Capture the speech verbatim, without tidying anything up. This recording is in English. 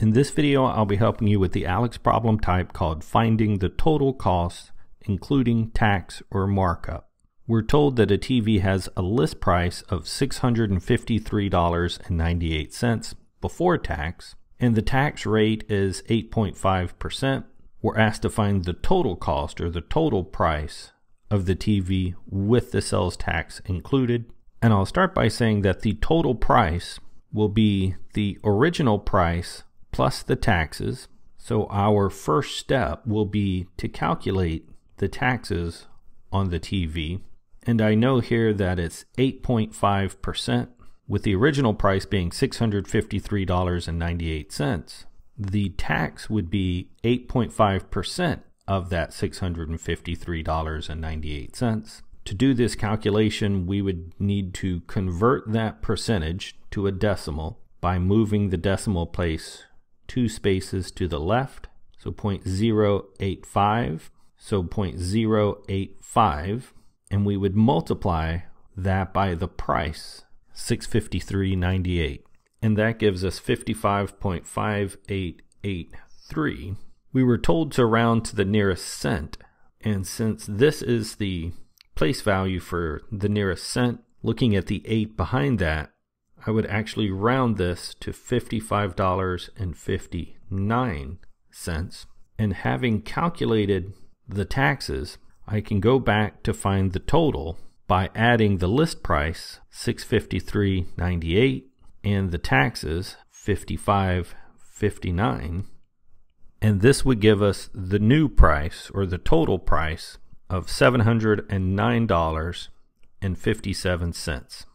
In this video, I'll be helping you with the ALEKS problem type called finding the total cost, including tax or markup. We're told that a T V has a list price of six hundred fifty-three dollars and ninety-eight cents before tax, and the tax rate is eight point five percent. We're asked to find the total cost or the total price of the T V with the sales tax included. And I'll start by saying that the total price will be the original price plus the taxes. So our first step will be to calculate the taxes on the T V. And I know here that it's eight point five percent, with the original price being six hundred fifty-three dollars and ninety-eight cents. The tax would be eight point five percent of that six hundred fifty-three dollars and ninety-eight cents. To do this calculation, we would need to convert that percentage to a decimal by moving the decimal place two spaces to the left, so zero point zero eight five, so zero point zero eight five, and we would multiply that by the price, six hundred fifty-three dollars and ninety-eight cents, and that gives us fifty-five point five eight eight three. We were told to round to the nearest cent, and since this is the place value for the nearest cent, looking at the eight behind that, I would actually round this to fifty-five dollars and fifty-nine cents. And having calculated the taxes, I can go back to find the total by adding the list price, six hundred fifty-three dollars and ninety-eight cents, and the taxes, fifty-five dollars and fifty-nine cents. And this would give us the new price, or the total price, of seven hundred nine dollars and fifty-seven cents.